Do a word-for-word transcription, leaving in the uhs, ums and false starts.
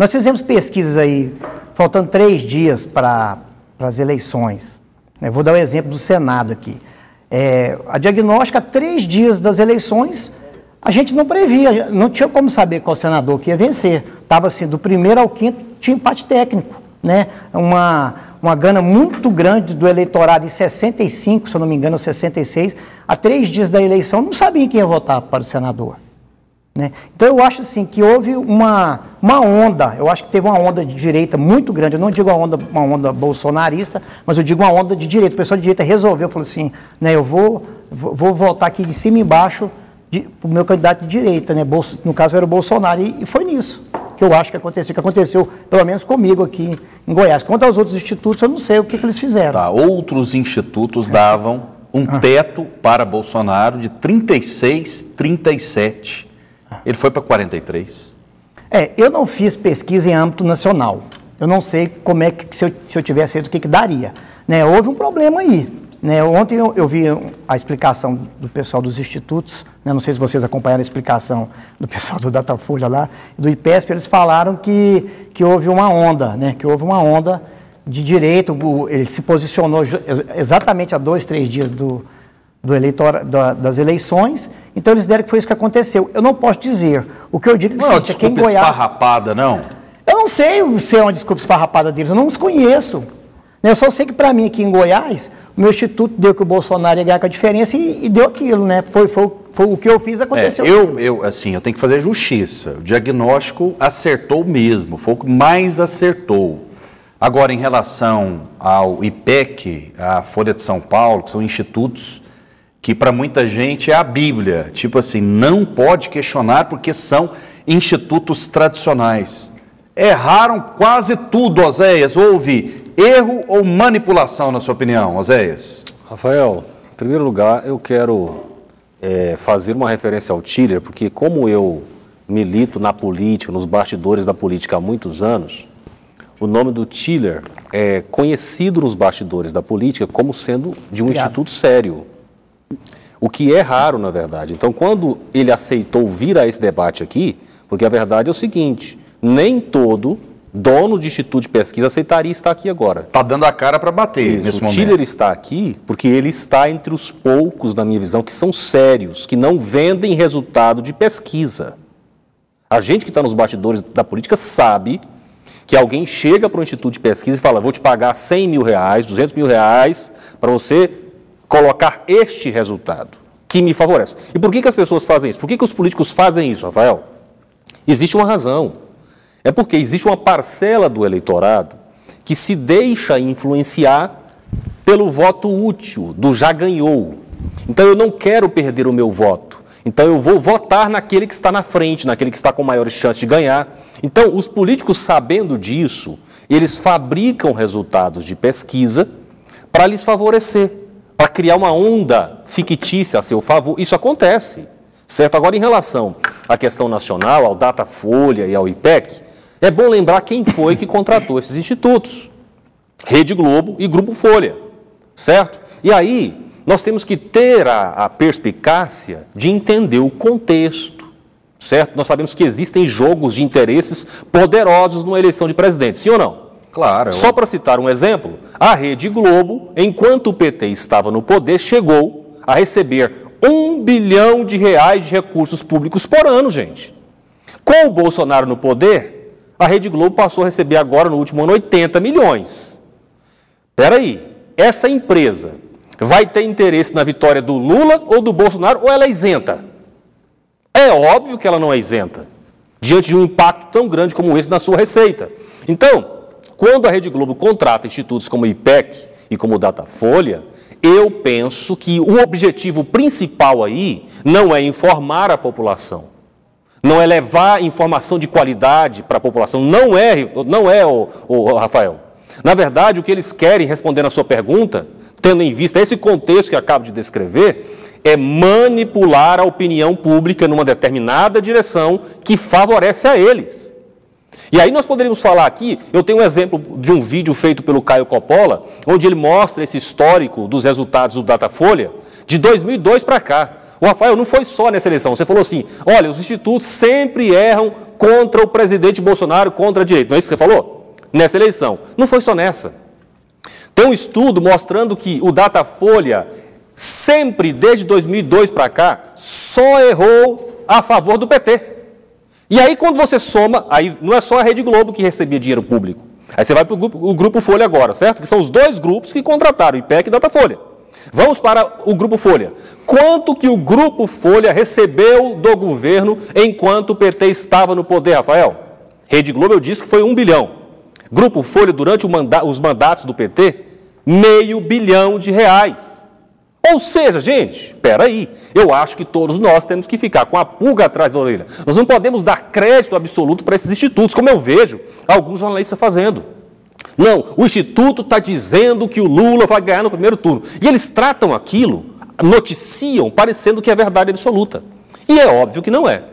Nós fizemos pesquisas aí, faltando três dias para as eleições. Eu vou dar o um exemplo do Senado aqui. É, a diagnóstica, três dias das eleições, a gente não previa, não tinha como saber qual senador que ia vencer. Estava assim, do primeiro ao quinto, tinha empate técnico, né? Uma, uma gana muito grande do eleitorado em sessenta e cinco, se eu não me engano, sessenta e seis, a três dias da eleição, não sabia quem ia votar para o senador, né? Então eu acho assim, que houve uma, uma onda, eu acho que teve uma onda de direita muito grande, eu não digo uma onda, uma onda bolsonarista, mas eu digo uma onda de direita, o pessoal de direita resolveu, falou assim, né, eu vou, vou, vou votar aqui de cima e embaixo para o meu candidato de direita, né? Bolso, no caso era o Bolsonaro, e, e foi nisso que eu acho que aconteceu, que aconteceu pelo menos comigo aqui em Goiás. Quanto aos outros institutos, eu não sei o que, que eles fizeram. Tá, outros institutos davam um teto para Bolsonaro de trinta e seis, trinta e sete. Ele foi para quarenta e três. É, eu não fiz pesquisa em âmbito nacional. Eu não sei como é que, se eu, se eu tivesse feito, o que, que daria. Né, houve um problema aí. Né, ontem eu, eu vi a explicação do pessoal dos institutos, né, não sei se vocês acompanharam a explicação do pessoal do Datafolha lá, do I P E S P, eles falaram que, que houve uma onda, né, que houve uma onda de direito, ele se posicionou exatamente a dois, três dias do, do eleitor, da, das eleições, então eles deram que foi isso que aconteceu. Eu não posso dizer, o que eu digo não, é que quem Goiás... esfarrapada, não? Eu não sei se é uma desculpa esfarrapada deles, eu não os conheço. Eu só sei que, para mim, aqui em Goiás, o meu instituto deu que o Bolsonaro ia ganhar com a diferença e, e deu aquilo, né? Foi, foi, foi o que eu fiz, aconteceu. É, eu, eu, assim, eu tenho que fazer justiça. O diagnóstico acertou mesmo, foi o que mais acertou. Agora, em relação ao I P E C, à Folha de São Paulo, que são institutos que, para muita gente, é a Bíblia. Tipo assim, não pode questionar porque são institutos tradicionais. Erraram quase tudo, Oséias. Houve erro ou manipulação, na sua opinião, Oséias? Rafael, em primeiro lugar, eu quero é, fazer uma referência ao Tiller, porque como eu milito na política, nos bastidores da política há muitos anos, o nome do Tiller é conhecido nos bastidores da política como sendo de um Obrigado. Instituto sério, o que é raro, na verdade. Então, quando ele aceitou vir a esse debate aqui, porque a verdade é o seguinte, nem todo dono de instituto de pesquisa aceitaria estar aqui agora. Está dando a cara para bater Isso, nesse momento. O Tiller está aqui porque ele está entre os poucos, na minha visão, que são sérios, que não vendem resultado de pesquisa. A gente que está nos bastidores da política sabe que alguém chega para um instituto de pesquisa e fala, vou te pagar cem mil reais, duzentos mil reais para você colocar este resultado que me favorece. E por que, que as pessoas fazem isso? Por que, que os políticos fazem isso, Rafael? Existe uma razão. É porque existe uma parcela do eleitorado que se deixa influenciar pelo voto útil, do já ganhou. Então, eu não quero perder o meu voto. Então, eu vou votar naquele que está na frente, naquele que está com maiores chances de ganhar. Então, os políticos, sabendo disso, eles fabricam resultados de pesquisa para lhes favorecer, para criar uma onda fictícia a seu favor. Isso acontece, certo? Agora, em relação à questão nacional, ao Datafolha e ao I P E C, é bom lembrar quem foi que contratou esses institutos, Rede Globo e Grupo Folha, certo? E aí, nós temos que ter a, a perspicácia de entender o contexto, certo? Nós sabemos que existem jogos de interesses poderosos numa eleição de presidente, sim ou não? Claro. Só para citar um exemplo, a Rede Globo, enquanto o P T estava no poder, chegou a receber um bilhão de reais de recursos públicos por ano, gente. Com o Bolsonaro no poder... a Rede Globo passou a receber agora, no último ano, oitenta milhões. Espera aí, essa empresa vai ter interesse na vitória do Lula ou do Bolsonaro, ou ela é isenta? É óbvio que ela não é isenta, diante de um impacto tão grande como esse na sua receita. Então, quando a Rede Globo contrata institutos como o I P E C e como o Datafolha, eu penso que o objetivo principal aí não é informar a população, não é levar informação de qualidade para a população, não é, não é o, o Rafael. Na verdade, o que eles querem, respondendo a sua pergunta, tendo em vista esse contexto que acabo de descrever, é manipular a opinião pública numa determinada direção que favorece a eles. E aí nós poderíamos falar aqui, eu tenho um exemplo de um vídeo feito pelo Caio Coppola, onde ele mostra esse histórico dos resultados do Datafolha de dois mil e dois para cá. O Rafael, não foi só nessa eleição. Você falou assim, olha, os institutos sempre erram contra o presidente Bolsonaro, contra a direita. Não é isso que você falou? Nessa eleição. Não foi só nessa. Tem um estudo mostrando que o Datafolha sempre, desde dois mil e dois para cá, só errou a favor do P T. E aí, quando você soma, aí não é só a Rede Globo que recebia dinheiro público. Aí você vai para o grupo, Grupo Folha agora, certo? Que são os dois grupos que contrataram, I P E C e Datafolha. Vamos para o Grupo Folha. Quanto que o Grupo Folha recebeu do governo enquanto o P T estava no poder, Rafael? Rede Globo, eu disse que foi um bilhão. Grupo Folha, durante o manda- os mandatos do P T, meio bilhão de reais. Ou seja, gente, peraí, eu acho que todos nós temos que ficar com a pulga atrás da orelha. Nós não podemos dar crédito absoluto para esses institutos, como eu vejo alguns jornalistas fazendo. Não, o instituto está dizendo que o Lula vai ganhar no primeiro turno. E eles tratam aquilo, noticiam, parecendo que é verdade absoluta. E é óbvio que não é.